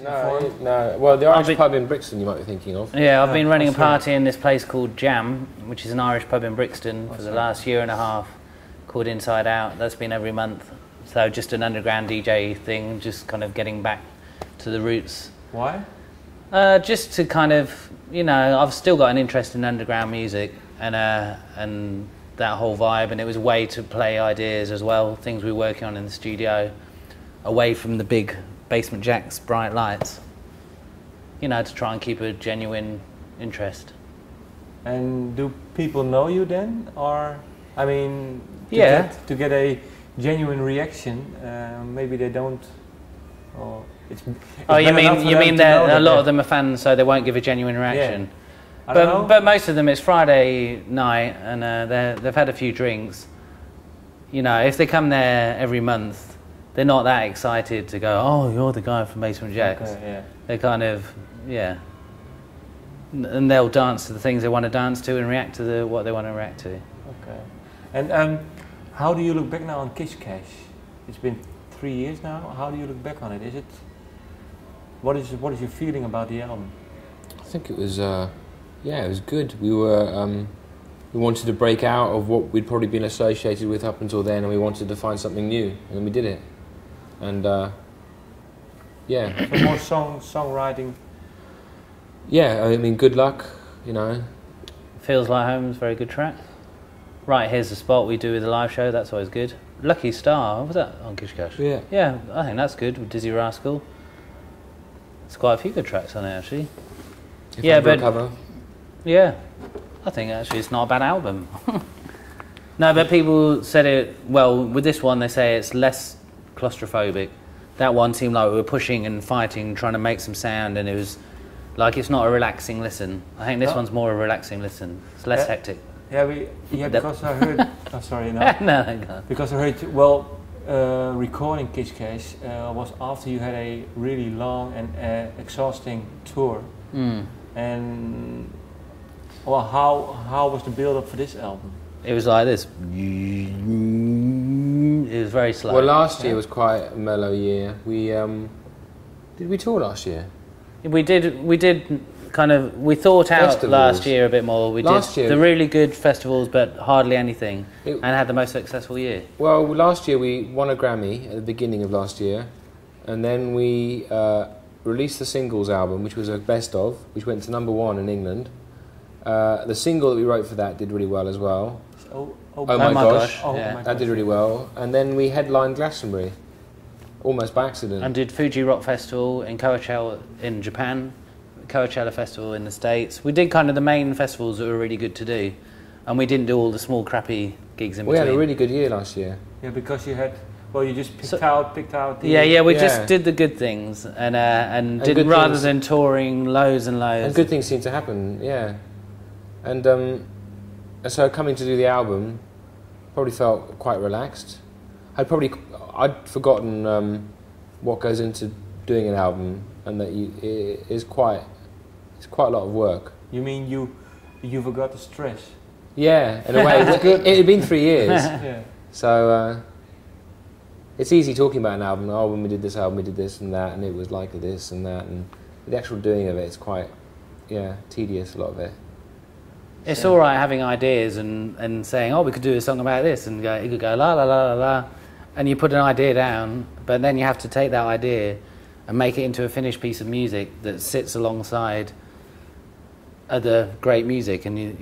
No. Well, the Irish pub in Brixton you might be thinking of. Yeah, I've been running a party in this place called Jam, which is an Irish pub in Brixton, for the last year and a half, called Inside Out. That's been every month. So just an underground DJ thing, just kind of getting back to the roots. Why? Just to kind of, you know, I've still got an interest in underground music and that whole vibe, and it was a way to play ideas as well, things we were working on in the studio, away from the big Basement Jaxx bright lights, you know, to try and keep a genuine interest. And do people know you then, or, I mean, to get a genuine reaction, maybe they don't, or it's oh, you mean that a lot of them are fans, so they won't give a genuine reaction? Yeah. But most of them, it's Friday night, and they've had a few drinks. You know, if they come there every month, they're not that excited to go, oh, you're the guy from Basement Jaxx. Okay, yeah. They're kind of, yeah. And they'll dance to the things they want to dance to and react to what they want to react to. Okay. And how do you look back now on Kish Kash? It's been 3 years now. How do you look back on it? Is it... What is your feeling about the album? I think it was, yeah, it was good. We were, we wanted to break out of what we'd probably been associated with up until then, and we wanted to find something new, and then we did it. And yeah, so more songwriting. Yeah, I mean, Good Luck, you know. Feels Like Home's a very good track. Right Here's the Spot we do with the live show. That's always good. Lucky Star, what was that on Kish Kash? Yeah. Yeah, I think that's good with Dizzy Rascal. There's quite a few good tracks on it actually. If yeah, but cover. Yeah, I think actually it's not a bad album. No, but people said it. Well, with this one they say it's less claustrophobic. That one seemed like we were pushing and fighting, trying to make some sound, and it was like it's not a relaxing listen. I think this one's more a relaxing listen. It's less hectic. Yeah, because I heard. Oh, sorry, no. No. Because I heard. Well, recording Kish Kash was after you had a really long and exhausting tour. Mm. And well, how was the build up for this album? It was like this. It was very slow. Well, last year was quite a mellow year. We did we tour last year? We did. We did. Kind of, we thought out festivals. Last year a bit more. We last did year, the really good festivals, but hardly anything, and had the most successful year. Well, last year we won a Grammy at the beginning of last year, and then we released the singles album, which was a best of, which went to #1 in England. The single that we wrote for that did really well as well. Oh my gosh. That did really well. And then we headlined Glastonbury, almost by accident. And did Fuji Rock Festival in Coachella in Japan. Coachella Festival in the States. We did kind of the main festivals that were really good to do, and we didn't do all the small crappy gigs in between. We had a really good year last year. Yeah, because you had, well, you just picked out. We just did the good things and did rather than touring loads and loads. And good things seemed to happen, yeah. And so coming to do the album, probably felt quite relaxed. I'd forgotten what goes into doing an album, and that it is quite. It's quite a lot of work. You mean you forgot the stress? Yeah, in a way. It had been 3 years. Yeah. So it's easy talking about an album. Oh, when we did this album, we did this and that, and it was like this and that, and the actual doing of it is quite, tedious. A lot of it. It's all right having ideas and saying, oh, we could do a song about this, and it could go la la la la la, and you put an idea down, but then you have to take that idea and make it into a finished piece of music that sits alongside other great music, and you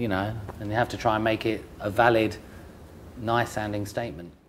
have to try and make it a valid, nice sounding statement.